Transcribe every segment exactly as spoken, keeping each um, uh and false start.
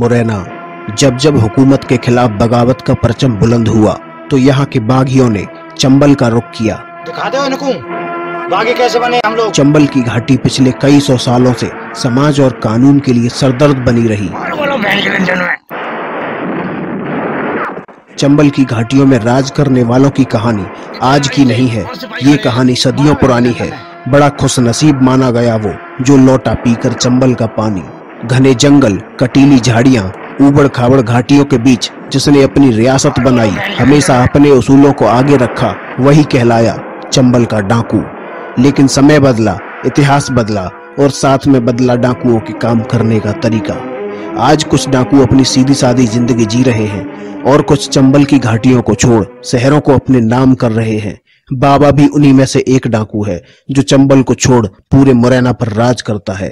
मुरैना। जब जब हुकूमत के खिलाफ बगावत का परचम बुलंद हुआ तो यहाँ के बागियों ने चंबल का रुख किया। दिखा दो इनको, बागी कैसे बने हम लोग। चंबल की घाटी पिछले कई सौ सालों से समाज और कानून के लिए सरदर्द बनी रही। चंबल की घाटियों में राज करने वालों की कहानी आज की नहीं है, ये कहानी सदियों पुरानी है। बड़ा खुशनसीब माना गया वो जो लौटा पीकर चंबल का पानी। घने जंगल, कटीली झाड़ियाँ, ऊबड़ खाबड़ घाटियों के बीच जिसने अपनी रियासत बनाई, हमेशा अपने उसूलों को आगे रखा, वही कहलाया चंबल का डाकू। लेकिन समय बदला, इतिहास बदला और साथ में बदला डाकुओं के काम करने का तरीका। आज कुछ डाकू अपनी सीधी सादी जिंदगी जी रहे हैं और कुछ चंबल की घाटियों को छोड़ शहरों को अपने नाम कर रहे हैं। बाबा भी उन्हीं में से एक डाकू है जो चंबल को छोड़ पूरे मुरैना पर राज करता है।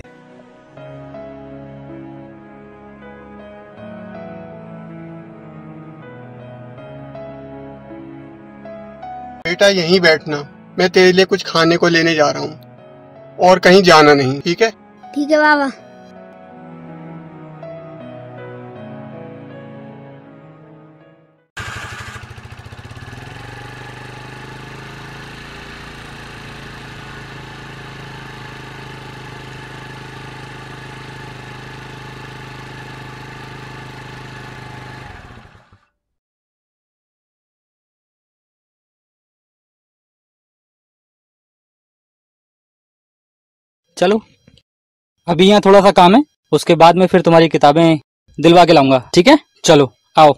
बेटा यहीं बैठना, मैं तेरे लिए कुछ खाने को लेने जा रहा हूँ और कहीं जाना नहीं, ठीक है? ठीक है बाबा। चलो अभी यहाँ थोड़ा सा काम है, उसके बाद में फिर तुम्हारी किताबें दिलवा के लाऊंगा, ठीक है? चलो आओ।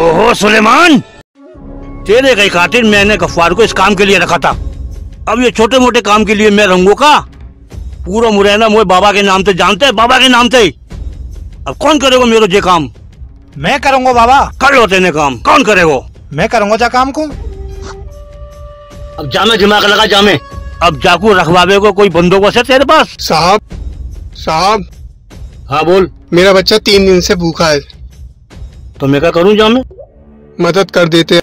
ओहो सुलेमान, तेरे कई खातिर मैंने गफ्फार को इस काम के लिए रखा था। अब ये छोटे मोटे काम के लिए मैं रंगू का पूरा मुरैना मोए बाबा के नाम से जानते है, बाबा के नाम से। अब कौन करेगा मेरो जे काम? मैं करूँगा बाबा। कर लो तेने काम, कौन करेगा? मैं करूँगा जा काम को। अब जामे दिमाग लगा जामे। अब जाकू रखवावे को कोई बंदोबस्त है तेरे पास? साहब, साहब। हाँ बोल। मेरा बच्चा तीन दिन से भूखा है। तो मैं क्या करूँ जामे? मदद कर देते।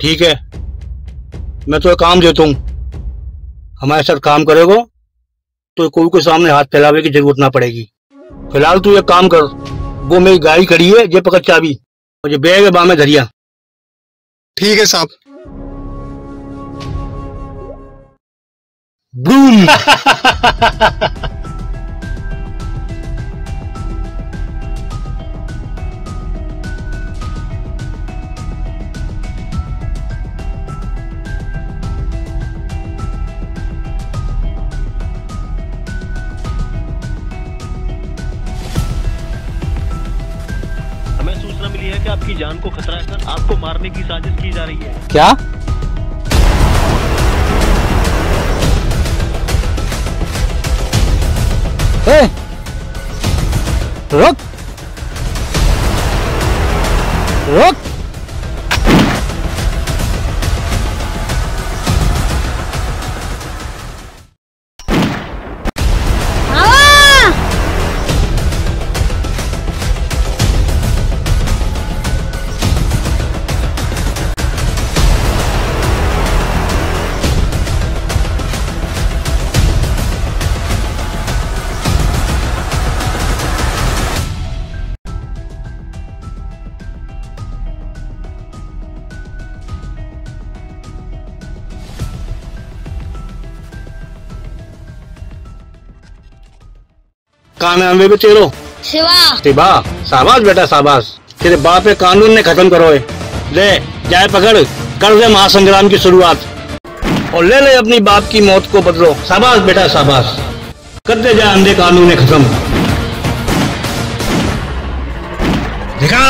ठीक है, मैं तो काम देता हूँ। हमारे साथ काम करेगो तो कोई के सामने हाथ फैलावे की जरूरत ना पड़ेगी। फिलहाल तू एक काम कर, वो मेरी गाड़ी खड़ी है, ये पकड़ चाबी, मुझे बैग है बामे धरिया। ठीक है साहब। बूम। है कि आपकी जान को खतरा है सर, आपको मारने की साजिश की जा रही है। क्या? ए, रुक रुक। का नाम है बे तेरो? शिवा। शिवा, शाबाश बेटा शाबाश, तेरे बाप के कानून ने खत्म करो है। ले जाए पकड़, कर दे महासंग्राम की शुरुआत और ले ले अपनी बाप की मौत को बदलो। शाबाश बेटा शाबाश, कर दे जाए अंधे कानून ने खत्म।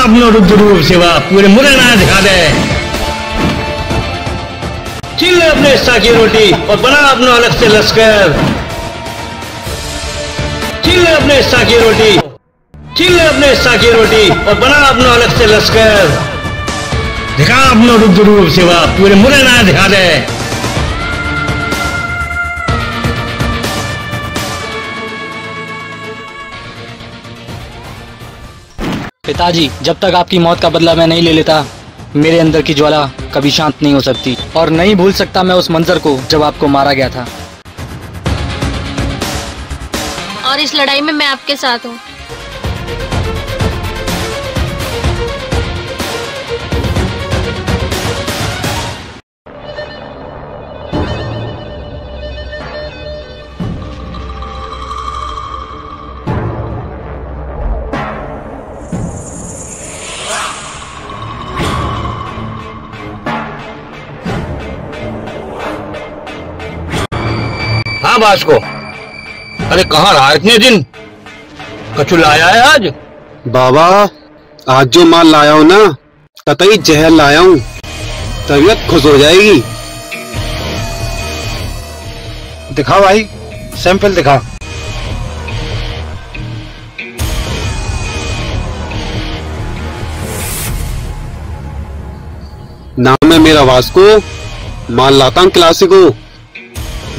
अपना रुद्र रूप शिवा पूरे मुरैना दिखा दे। चिल्ले अपने हिस्सा की रोटी और बना अपना अलग से लश्कर। चिल्ले अपने हिस्सा की रोटी, चिल्ले अपने हिस्सा की रोटी और बना अपना अलग से लश्कर। दिखा अपना रुद्र रूप शिवा पूरे मुरैना दिखा दे। पिताजी, जब तक आपकी मौत का बदला मैं नहीं ले लेता, मेरे अंदर की ज्वाला कभी शांत नहीं हो सकती और नहीं भूल सकता मैं उस मंजर को जब आपको मारा गया था। और इस लड़ाई में मैं आपके साथ हूँ। हाँ वास्को, अरे कहाँ रहा इतने दिन? कछु लाया है आज? बाबा, आज जो माल लाया हूँ ना, कतई जहर लाया हूँ। तबीयत खुश हो जाएगी। दिखा भाई, सैंपल दिखा। नाम है मेरा वास्को, माल लाता हूँ क्लासिको।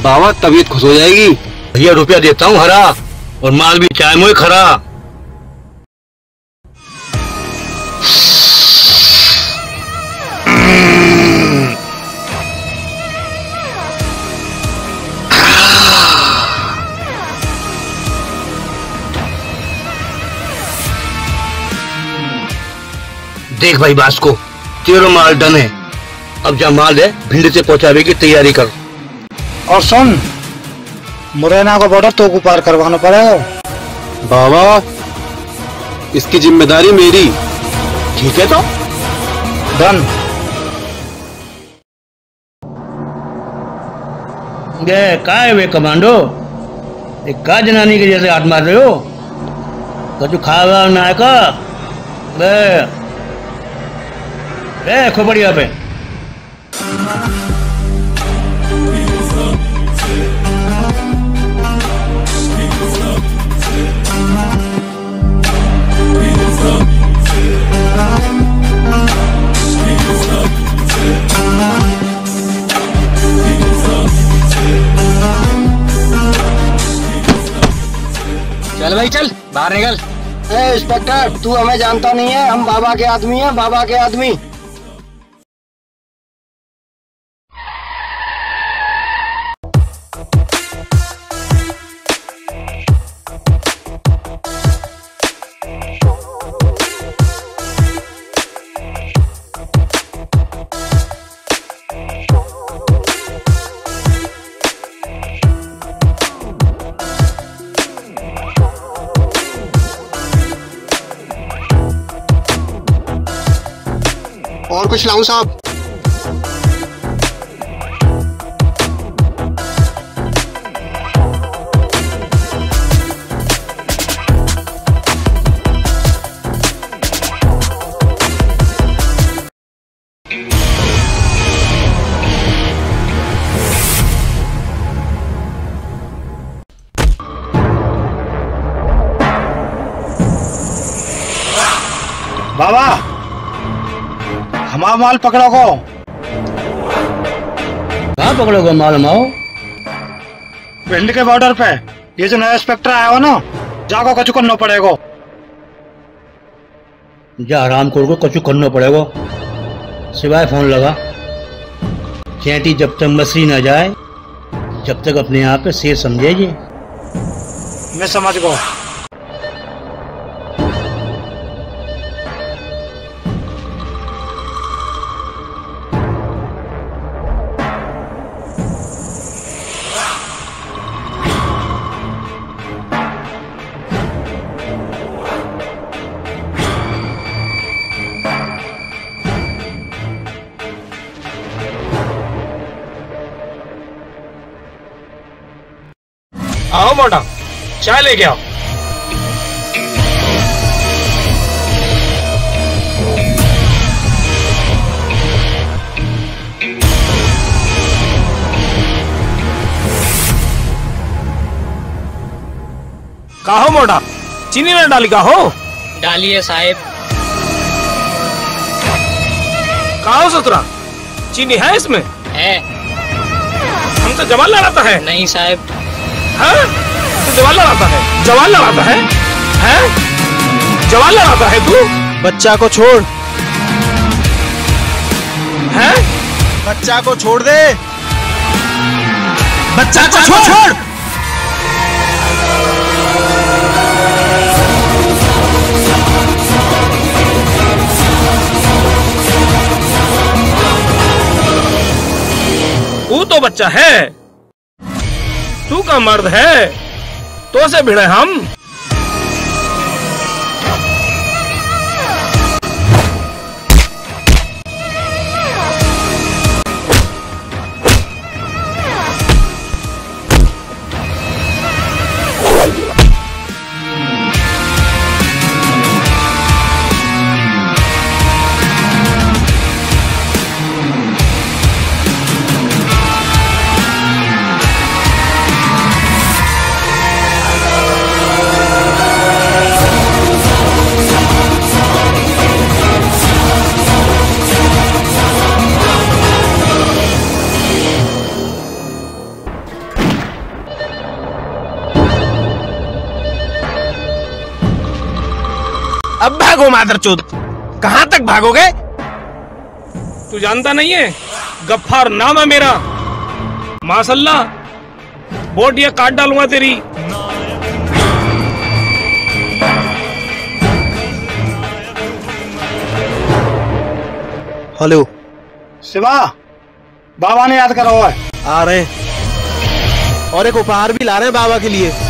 बाबा तबीयत खुश हो जाएगी। भैया रुपया देता हूँ हरा और माल भी चाय में खरा। देख भाई वास्को, तेरा माल डन है। अब जा माल है भिंड से पहुंचाने की तैयारी कर। और सुन, मुरैना का बॉर्डर तो को पार करवाना पड़ेगा। बाबा, इसकी जिम्मेदारी मेरी। ठीक है तो डन। काय वे कमांडो, एक का जनानी के जैसे हाथ मार रहे हो? कचू खावा ना है का बे रे खोपड़िया पे। चल भाई चल, बाहर निकल। इंस्पेक्टर, तू हमें जानता नहीं है, हम बाबा के आदमी हैं, बाबा के आदमी। और कुछ लाऊं साहब? बाबा, हमारा माल पकड़ो को। कहाँ पकड़ोगे माल? माओ भिंड के बॉर्डर पे। ये जो नया इंस्पेक्टर आया हो ना, जाको कचू करना पड़ेगा। जा आराम करो, कचू करना पड़ेगा। सिवाय फोन लगा चैटी, जब तक मसरी ना जाए, जब तक अपने आप पे से समझे। ये मैं समझ गया। आओ मोटा, चाय लेके आओ। काहो मोड़ा चीनी ना डाली काहो डालिए साहेब। काहो सतरा चीनी है इसमें? है। हम तो जवाल लड़ाता है। नहीं साहेब। हाँ? तो जवाल लड़ाता है। जवाल लड़ाता है? हैं? जवाल लड़ाता है तू? बच्चा को छोड़। हैं? बच्चा को छोड़ दे। बच्चा को छोड़, छोड़। तू तो बच्चा है, तू का मर्द है, तो से भिड़े हम। अब भागो मादरचोद, कहाँ तक भागोगे? तू जानता नहीं है, गफ्फार नाम है मेरा। माशाल्ला बोट ये काट डालूंगा तेरी। हेलो शिवा, बाबा ने याद करा हुआ है। आ रहे और एक उपहार भी ला रहे हैं बाबा के लिए।